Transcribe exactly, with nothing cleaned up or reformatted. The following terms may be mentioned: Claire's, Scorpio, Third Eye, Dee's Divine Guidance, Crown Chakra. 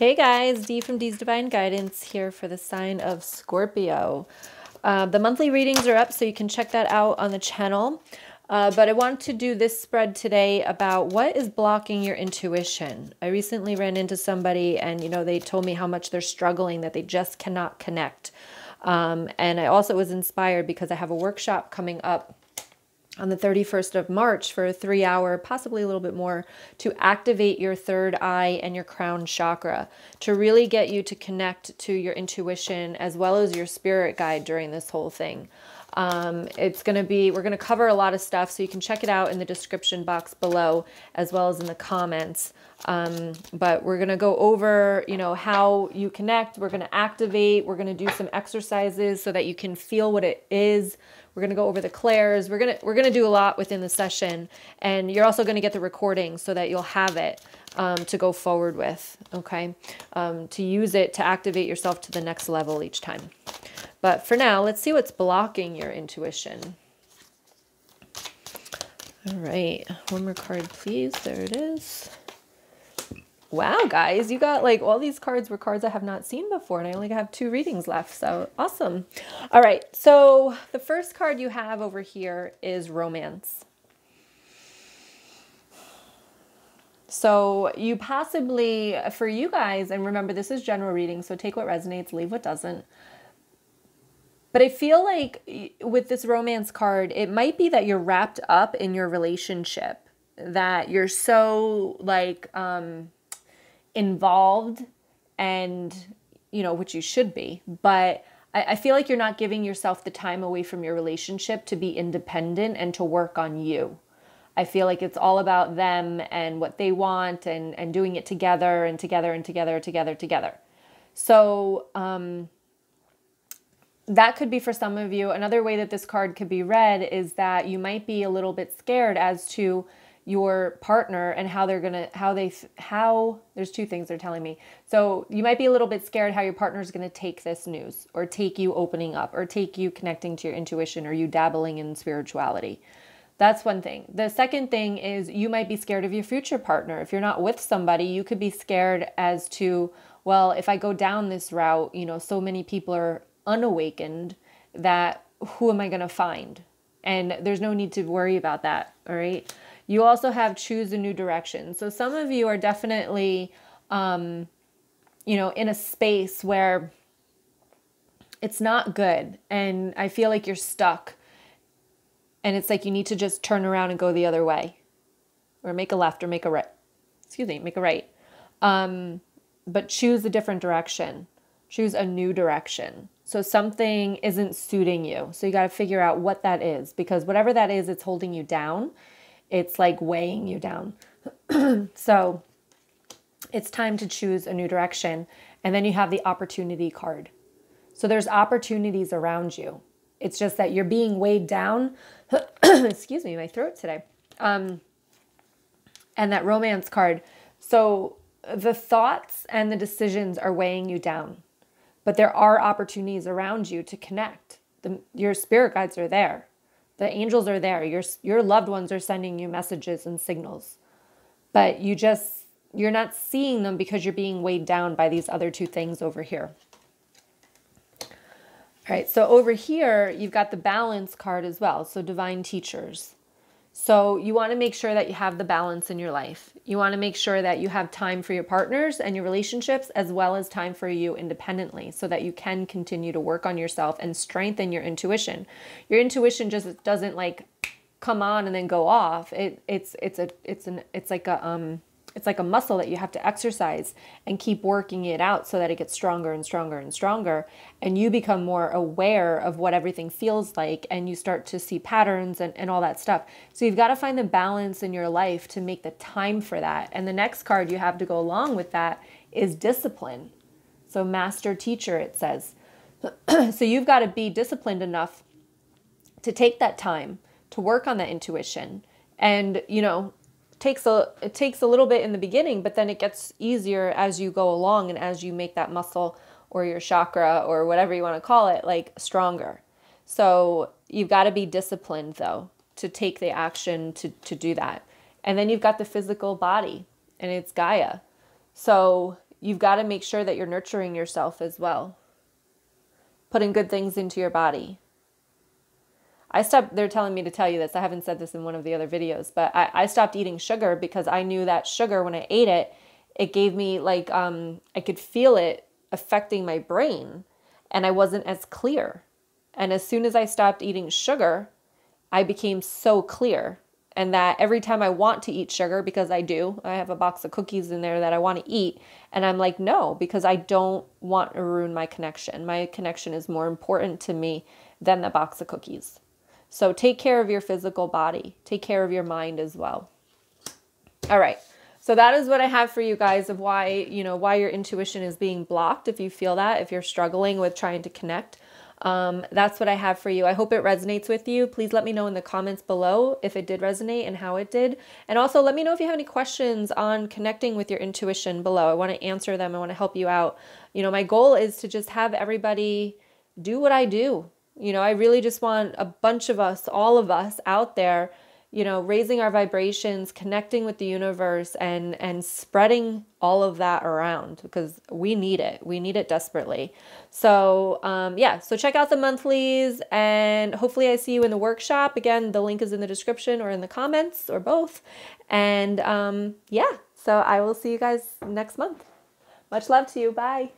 Hey guys, Dee from Dee's Divine Guidance here for the sign of Scorpio. Uh, the monthly readings are up, so you can check that out on the channel. Uh, but I wanted to do this spread today about what is blocking your intuition. I recently ran into somebody and, you know, they told me how much they're struggling, that they just cannot connect. Um, and I also was inspired because I have a workshop coming up on the thirty-first of March for a three hour, possibly a little bit more, to activate your third eye and your crown chakra to really get you to connect to your intuition as well as your spirit guide during this whole thing. Um, it's going to be, we're going to cover a lot of stuff, so you can check it out in the description box below as well as in the comments. Um, but we're going to go over, you know, how you connect. We're going to activate. We're going to do some exercises so that you can feel what it is. We're going to go over the Claire's. We're going to, we're going to do a lot within the session, and you're also going to get the recording so that you'll have it, um, to go forward with. Okay. Um, to use it to activate yourself to the next level each time. But for now, let's see what's blocking your intuition. All right, one more card, please. There it is. Wow, guys, you got like all these cards were cards I have not seen before, and I only have two readings left, so awesome. All right, so the first card you have over here is romance. So you possibly, for you guys, and remember this is general reading, so take what resonates, leave what doesn't. But I feel like with this romance card, it might be that you're wrapped up in your relationship, that you're so like um, involved and, you know, which you should be. But I, I feel like you're not giving yourself the time away from your relationship to be independent and to work on you. I feel like it's all about them and what they want and, and doing it together and together and together, together, together. So, um... that could be for some of you. Another way that this card could be read is that you might be a little bit scared as to your partner and how they're going to, how they, how, there's two things they're telling me. So you might be a little bit scared how your partner's going to take this news, or take you opening up, or take you connecting to your intuition, or you dabbling in spirituality. That's one thing. The second thing is you might be scared of your future partner. If you're not with somebody, you could be scared as to, well, if I go down this route, you know, so many people are unawakened, that who am I going to find? And there's no need to worry about that. All right. You also have choose a new direction. So some of you are definitely, um, you know, in a space where it's not good. And I feel like you're stuck, and it's like, you need to just turn around and go the other way, or make a left, or make a right, excuse me, make a right. Um, but choose a different direction, choose a new direction. So something isn't suiting you. So you got to figure out what that is, because whatever that is, it's holding you down. It's like weighing you down. So it's time to choose a new direction. And then you have the opportunity card. So there's opportunities around you. It's just that you're being weighed down. Excuse me, my throat today. Um, and that romance card. So the thoughts and the decisions are weighing you down. But there are opportunities around you to connect. The, your spirit guides are there. The angels are there. Your, your loved ones are sending you messages and signals. But you just, you're not seeing them because you're being weighed down by these other two things over here. All right, so over here, you've got the balance card as well. So divine teachers. So you want to make sure that you have the balance in your life. You want to make sure that you have time for your partners and your relationships, as well as time for you independently, so that you can continue to work on yourself and strengthen your intuition. Your intuition just doesn't like come on and then go off. It, it's, it's a, it's an, it's like a, um, it's like a muscle that you have to exercise and keep working it out so that it gets stronger and stronger and stronger. And you become more aware of what everything feels like, and you start to see patterns and, and all that stuff. So you've got to find the balance in your life to make the time for that. And the next card you have to go along with that is discipline. So master teacher, it says. So you've got to be disciplined enough to take that time to work on that intuition. And, you know, Takes a, it takes a little bit in the beginning, but then it gets easier as you go along and as you make that muscle or your chakra or whatever you want to call it, like stronger. So you've got to be disciplined though, to take the action to, to do that. And then you've got the physical body, and it's Gaia. So you've got to make sure that you're nurturing yourself as well. Putting good things into your body. I stopped, they're telling me to tell you this. I haven't said this in one of the other videos, but I, I stopped eating sugar because I knew that sugar, when I ate it, it gave me like, um, I could feel it affecting my brain and I wasn't as clear. And as soon as I stopped eating sugar, I became so clear. And that every time I want to eat sugar, because I do, I have a box of cookies in there that I want to eat. And I'm like, no, because I don't want to ruin my connection. My connection is more important to me than the box of cookies. So take care of your physical body. Take care of your mind as well. All right. So that is what I have for you guys of why, you know, why your intuition is being blocked. If you feel that, if you're struggling with trying to connect, um, that's what I have for you. I hope it resonates with you. Please let me know in the comments below if it did resonate and how it did. And also let me know if you have any questions on connecting with your intuition below. I want to answer them. I want to help you out. You know, my goal is to just have everybody do what I do. You know, I really just want a bunch of us, all of us out there, you know, raising our vibrations, connecting with the universe, and, and spreading all of that around because we need it. We need it desperately. So, um, yeah, so check out the monthlies and hopefully I see you in the workshop. Again, the link is in the description or in the comments or both. And, um, yeah, so I will see you guys next month. Much love to you. Bye.